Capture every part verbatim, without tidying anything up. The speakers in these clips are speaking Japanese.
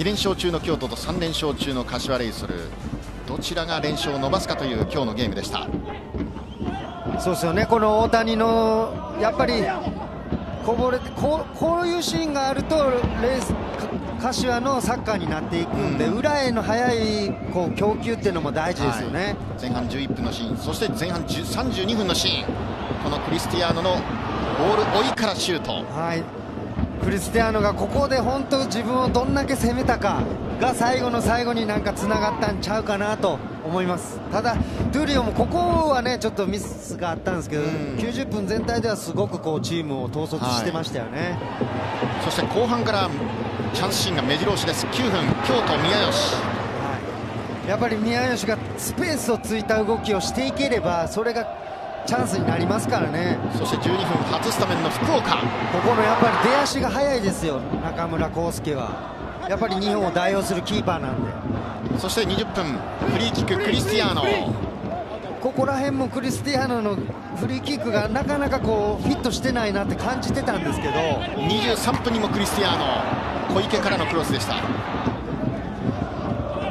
に連勝中の京都とさん連勝中の柏レイソル、どちらが連勝を伸ばすかという今日のゲームでした。そうですよね、この大谷のやっぱりこぼれて こ, こういうシーンがあるとレイス柏のサッカーになっていくんで、うん、裏への速いこう供給っていうのも大事ですよね、はい、前半じゅういっぷんのシーン、そして前半さんじゅうにふんのシーン、このクリスティアーノのボール追いからシュート、はい、クリスティアーノがここで本当自分をどんだけ攻めたかが最後の最後になんかつながったんちゃうかなと思います。ただ、ドゥリオもここはねちょっとミスがあったんですけど、うん、きゅうじゅっぷん全体ではすごくこうチームを統率してましたよね、はい、そして後半からチャンスシーンが目白押しです。きゅうふん、京都宮吉、はい、やっぱり宮吉がスペースをついた動きをしていければそれがチャンスになりますからね。そしてじゅうにふん、初スタメンの福岡、ここのやっぱり出足が速いですよ、中村康介はやっぱり日本を代表するキーパーなんで。そしてにじゅっぷん、フリーキック、クリスティアーノ、ここら辺もクリスティアーノのフリーキックがなかなかこうフィットしてないなって感じてたんですけど、にじゅうさんぷんにもクリスティアーノ、小池からのクロスでした。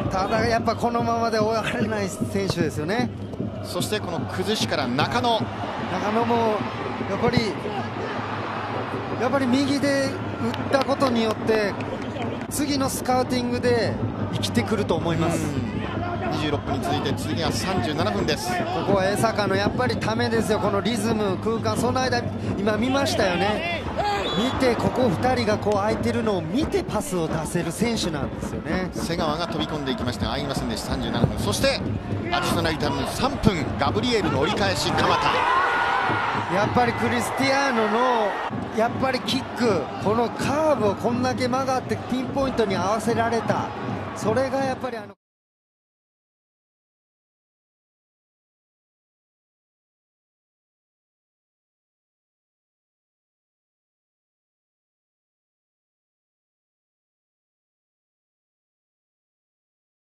ただやっぱこのままで終われない選手ですよね。そしてこの崩しから中野、中野もやっぱりやっぱり右で打ったことによって次のスカウティングで生きてくると思います。にじゅうろっぷんに続いて次はさんじゅうななふんです。ここは江坂のやっぱりためですよ、このリズム、空間、その間今見ましたよね、見てここふたりがこう空いてるのを見てパスを出せる選手なんですよね。瀬川が飛び込んでいきましたが合いませんでした、さんじゅうななふん。そしてアディショナルタイムさんぷん、ガブリエルの折り返し、鎌田、やっぱりクリスティアーノのやっぱりキック、このカーブをこんだけ曲がってピンポイントに合わせられた、それがやっぱりあの